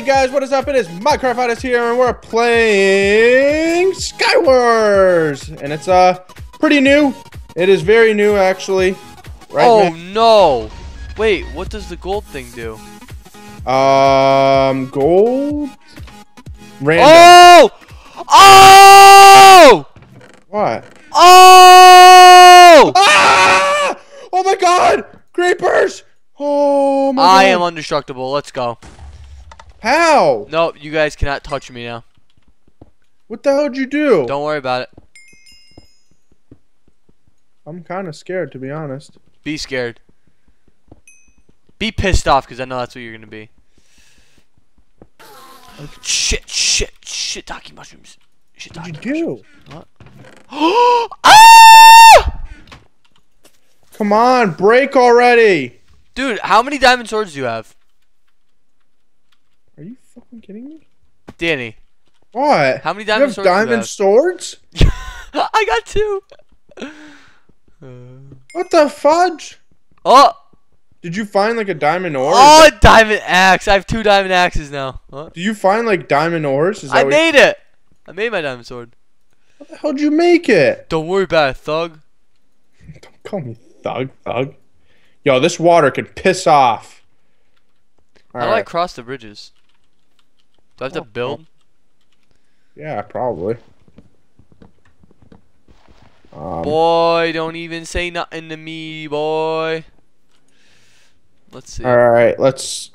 Hey guys, what is up? It is MCFinest here, and we're playing SkyWars, and it's pretty new. It is very new, actually. Right, oh Max? No! Wait, what does the gold thing do? Gold. Random. Oh! Oh! What? Oh! Ah! Oh my God! Creepers! Oh my God! I am indestructible. Let's go. How? No, you guys cannot touch me now. What the hell did you do? Don't worry about it. I'm kind of scared, to be honest. Be scared. Be pissed off, because I know that's what you're going to be. Okay. Shit, Docky mushrooms. Shit, Docky mushrooms. What did you do? What? Ah! Come on, break already. Dude, how many diamond swords do you have? Are you fucking kidding me? Danny. What? How many diamond swords? You have diamond swords? I got two. What the fudge? Oh. Did you find like a diamond ore? Oh, a diamond axe. I have two diamond axes now. What? Do you find like diamond ores? Is that I made it. I made my diamond sword. How the hell did you make it? Don't worry about it, thug. Don't call me thug. Yo, this water could piss off. All right. I cross the bridges. Do I have to build? Yeah, probably. Boy, don't even say nothing to me, boy. Let's see. All right, let's.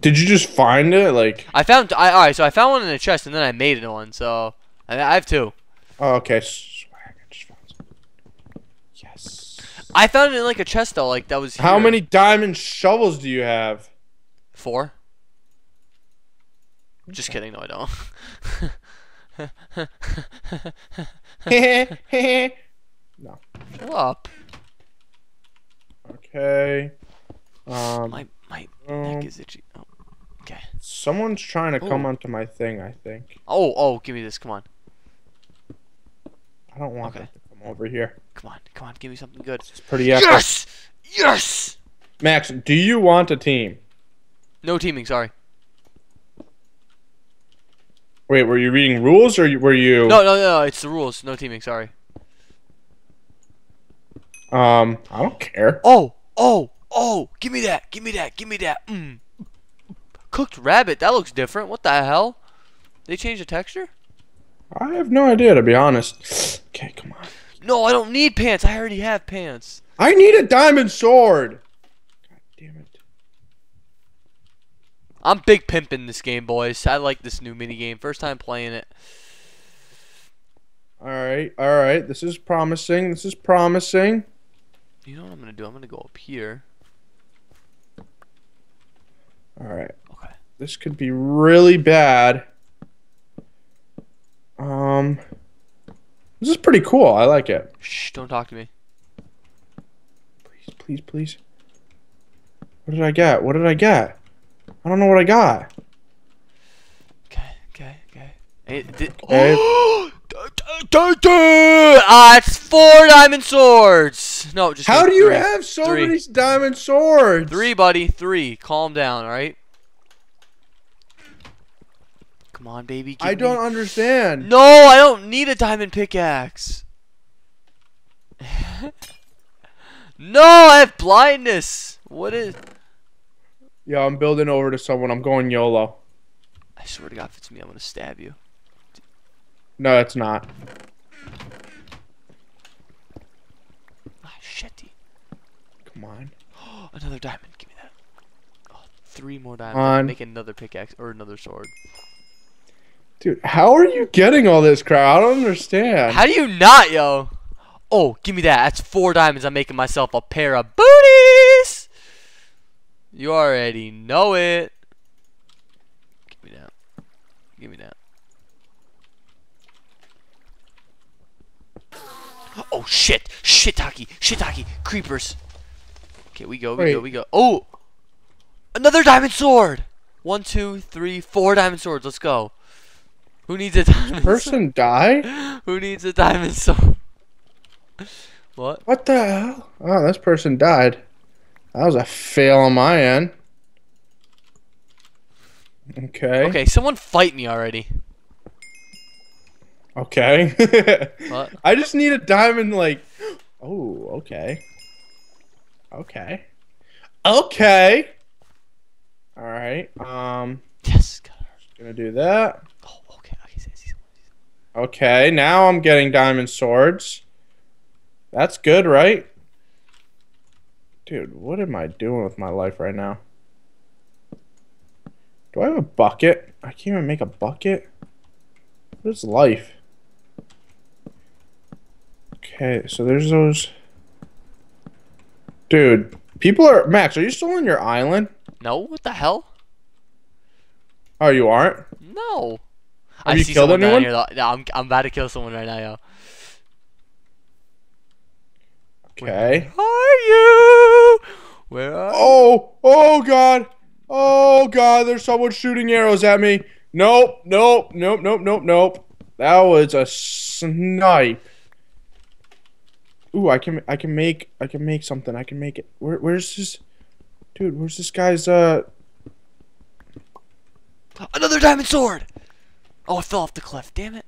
Did you just find it? Like I found. All right, so I found one in a chest, and then I made it one. So I have two. Oh, okay. Swag. I just found some. Yes. I found it in like a chest though, like that was. Here. How many diamond shovels do you have? 4. Just kidding, no I don't. No. Shut up. Okay. My neck is itchy. Oh. Okay. Someone's trying to come onto my thing, I think. Oh, give me this, come on. I don't want that to come over here. Come on, give me something good. It's pretty epic. Yes! Max, do you want a team? No teaming, sorry. Wait, were you reading rules or were you? No, it's the rules. No teaming, sorry. I don't care. Oh, give me that. Cooked rabbit, that looks different. What the hell? They changed the texture? I have no idea, to be honest. Okay, come on. No, I don't need pants. I already have pants. I need a diamond sword. God damn it. I'm big pimping this game, boys. I like this new minigame. First time playing it. All right. This is promising. You know what I'm gonna do? I'm gonna go up here. All right. Okay. This could be really bad. This is pretty cool. I like it. Shh! Don't talk to me. Please. What did I get? I don't know what I got. Okay. It's 4 diamond swords. No, just how do you have so many diamond swords? 3, buddy. 3. Calm down, all right? Come on, baby. I don't understand. No, I don't need a diamond pickaxe. No, I have blindness. What is... Yeah, I'm building over to someone. I'm going YOLO. I swear to God, if it's me, I'm going to stab you. No, it's not. Ah, shitty. Come on. Another diamond. Give me that. 3 more diamonds. I'll make another pickaxe or another sword. Dude, how are you getting all this crap? I don't understand. How do you not, yo? Oh, give me that. That's 4 diamonds. I'm making myself a pair of booties. You already know it. Give me that. Oh shit! Shit, Taki! Creepers! Okay, we go. Oh! Another diamond sword! 1, 2, 3, 4 diamond swords. Let's go. Who needs a diamond sword? Die? Who needs a diamond sword? What? What the hell? Oh, this person died. That was a fail on my end. Okay. Okay, someone fight me already. Okay. What? I just need a diamond, like... Oh, okay. Okay. Okay! Alright, Yes, God. Just gonna do that. Oh, okay. Okay, now I'm getting diamond swords. That's good, right? Dude, what am I doing with my life right now? Do I have a bucket? I can't even make a bucket. What is life? Okay, so there's those. Dude, people are. Max, are you still on your island? No, what the hell? Oh, you aren't? No. Have you killed anyone? No, I'm about to kill someone right now, yo. Okay. Where are you? Where are you? Oh! Oh, God! Oh, God, there's someone shooting arrows at me. Nope, nope, nope, nope, nope, nope. That was a snipe. Ooh, I can make something. I can make it. Where's this? Dude, where's this guy's, Another diamond sword! Oh, I fell off the cliff. Damn it.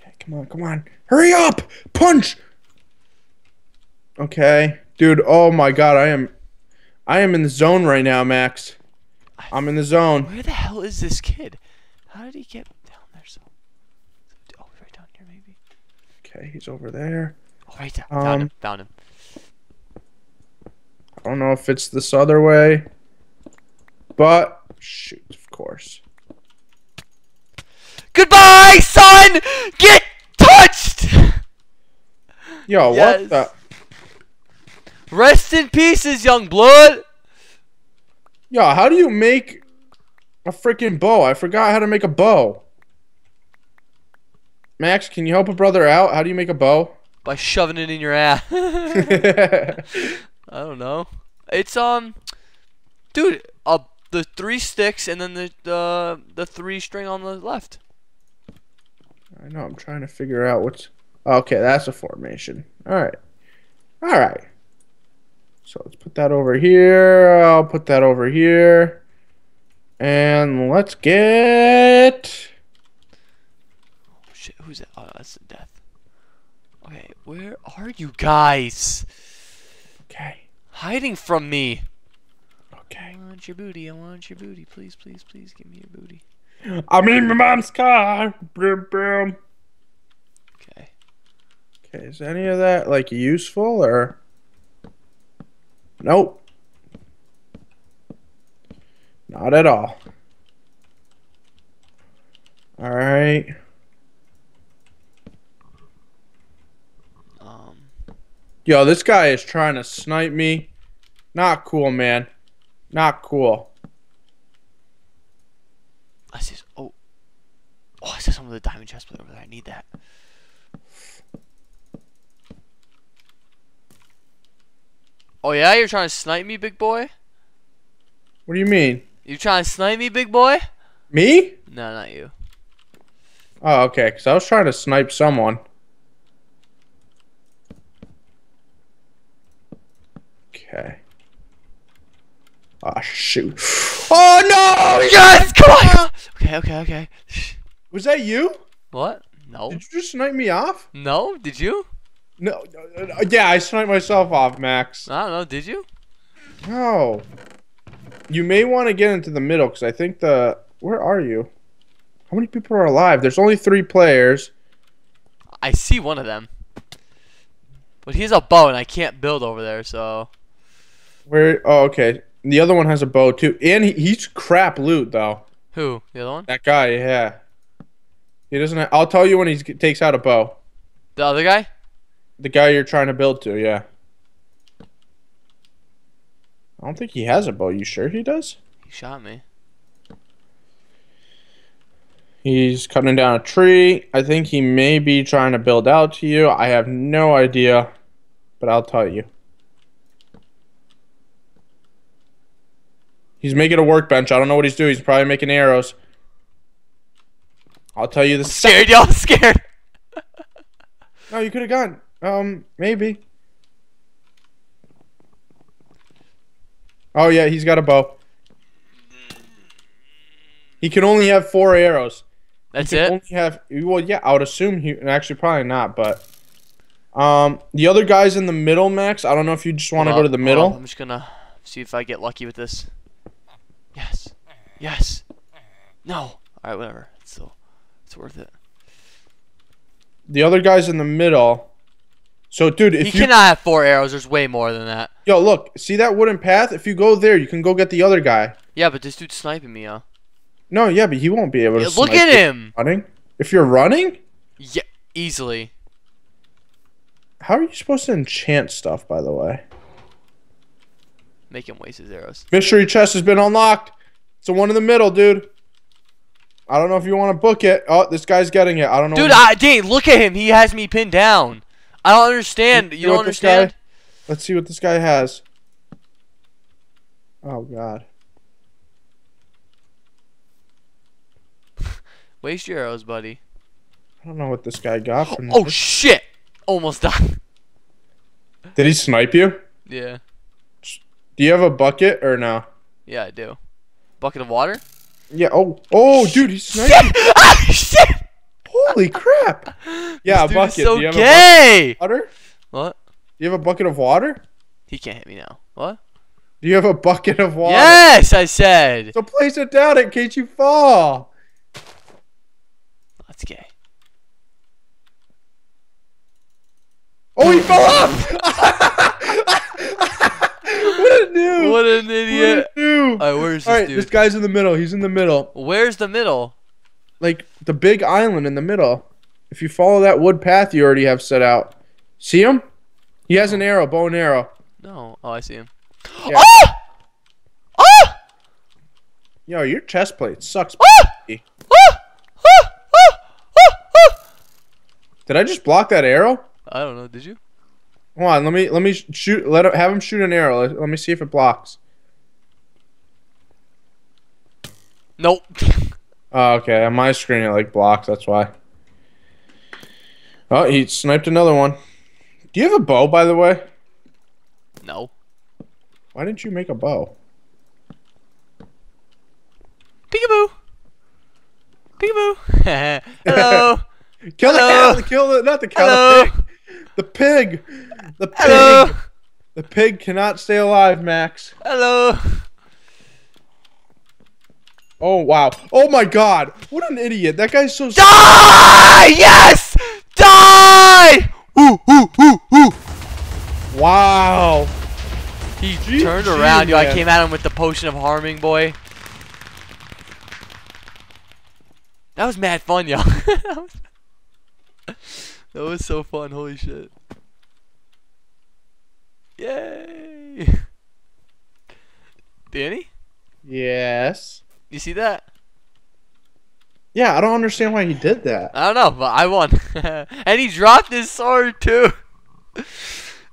Okay, come on, come on. Hurry up! Punch! Okay. Dude, oh my God, I am in the zone right now, Max. I'm in the zone. Where the hell is this kid? How did he get down there so... Oh, right down here, maybe. Okay, he's over there. Oh, right down. Found him. I don't know if it's this other way. But... Shoot, of course. Goodbye, son! Get touched! Yo, yes. What the... Rest in pieces, young blood. Yo, how do you make a freaking bow? I forgot how to make a bow. Max, can you help a brother out? How do you make a bow? By shoving it in your ass. I don't know. It's dude, the 3 sticks and then the 3 string on the left. I know. I'm trying to figure out what's. Okay, that's a formation. All right. All right. So let's put that over here, I'll put that over here, and let's get... Oh shit, who's that? Oh, that's Death. Okay, where are you guys? Okay. Hiding from me. Okay. I want your booty, I want your booty. Please, please, please give me your booty. I'm in my mom's car. Boom, boom. Okay. Okay, is any of that, like, useful, or... Nope. Not at all. Alright. Yo, this guy is trying to snipe me. Not cool, man. Not cool. I see. Oh. Oh, I see some of the diamond chest plate over there. I need that. Oh yeah, you're trying to snipe me, big boy? What do you mean? You trying to snipe me, big boy? Me? No, not you. Oh, okay, because I was trying to snipe someone. Okay. Ah, shoot. Oh, no! Yes! Come on! Okay, okay, okay. Was that you? What? No. Did you just snipe me off? No, did you? No, yeah, I sniped myself off, Max. I don't know, did you? No. You may want to get into the middle, because I think the... Where are you? How many people are alive? There's only 3 players. I see one of them. But he has a bow, and I can't build over there, so... Where... Oh, okay. The other one has a bow, too. And he's crap loot, though. Who? The other one? That guy, yeah. He doesn't... Have... I'll tell you when he takes out a bow. The other guy? The guy you're trying to build to, yeah. I don't think he has a bow. You sure he does? He shot me. He's cutting down a tree. I think he may be trying to build out to you. I have no idea, but I'll tell you. He's making a workbench. I don't know what he's doing. He's probably making arrows. I'll tell you the second. I'm scared, y'all. I'm scared. No, you could have gone. Maybe. Oh yeah, he's got a bow. He can only have 4 arrows. That's it? Only have, well, yeah, I would assume he... Actually, probably not, but... the other guy's in the middle, Max. I don't know if you just want to go to the middle. I'm just going to see if I get lucky with this. Yes. Yes. No. Alright, whatever. So it's worth it. The other guy's in the middle. So, dude, if you... cannot have 4 arrows. There's way more than that. Yo, look. See that wooden path? If you go there, you can go get the other guy. Yeah, but this dude's sniping me, huh? No, yeah, but he won't be able to snipe. Look at him! Running. If you're running? Yeah, easily. How are you supposed to enchant stuff, by the way? Make him waste his arrows. Mystery chest has been unlocked. It's the one in the middle, dude. I don't know if you want to book it. Oh, this guy's getting it. I don't know. Dude, dude, look at him. He has me pinned down. I don't understand. You don't understand? Let's see what this guy has. Oh, God. Waste your arrows, buddy. I don't know what this guy got from... Oh, shit! Almost died. Did he snipe you? Yeah. Do you have a bucket or no? Yeah, I do. Bucket of water? Yeah. Oh, oh, dude, he sniped me. Ah, shit! Holy crap! Yeah, a bucket. So do you have a bucket of water? What? Do you have a bucket of water? He can't hit me now. What? Do you have a bucket of water? Yes, I said. So place it down in case you fall. That's gay. Oh, he fell off! What a noob! What an idiot! What a noob. All right, where's this dude? This guy's in the middle. He's in the middle. Where's the middle? Like the big island in the middle. If you follow that wood path you already have set out, see him? He has an arrow, bow and arrow. No, oh, I see him. Yeah. Oh! Oh! Yo, your chest plate sucks. Oh! Oh! Oh! Oh! Oh! Oh! Did I just block that arrow? I don't know. Did you? Hold on. Let me shoot. Have him shoot an arrow. Let me see if it blocks. Nope. Oh, okay. On my screen, it like blocks. That's why. Oh, he sniped another one. Do you have a bow, by the way? No. Why didn't you make a bow? Peekaboo. Peekaboo. Hello. Kill the cow. Kill the, not the cow. The pig. The pig. Hello. The pig cannot stay alive, Max. Hello. Oh, wow. Oh, my God. What an idiot. That guy's so... Die! Yes! Die! Ooh, ooh, ooh, ooh. Wow. He turned around. Yo, I came at him with the potion of harming, boy. That was mad fun, y'all. That was so fun. Holy shit. Yay. Danny? Yes? You see that? Yeah, I don't understand why he did that. I don't know, but I won. And he dropped his sword, too.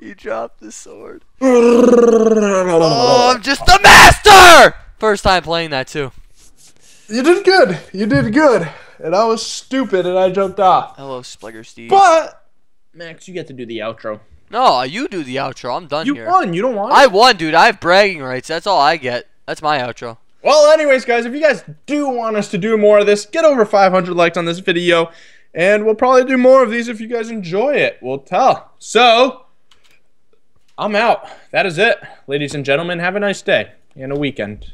He dropped his sword. Oh, I'm just the master! First time playing that, too. You did good. You did good. And I was stupid, and I jumped off. Hello, Spligger Steve. But, Max, you get to do the outro. No, you do the outro. I'm done here. You won. You don't want it. I won, dude. I have bragging rights. That's all I get. That's my outro. Well, anyways, guys, if you guys do want us to do more of this, get over 500 likes on this video, and we'll probably do more of these if you guys enjoy it. We'll tell. So, I'm out. That is it. Ladies and gentlemen, have a nice day and a weekend.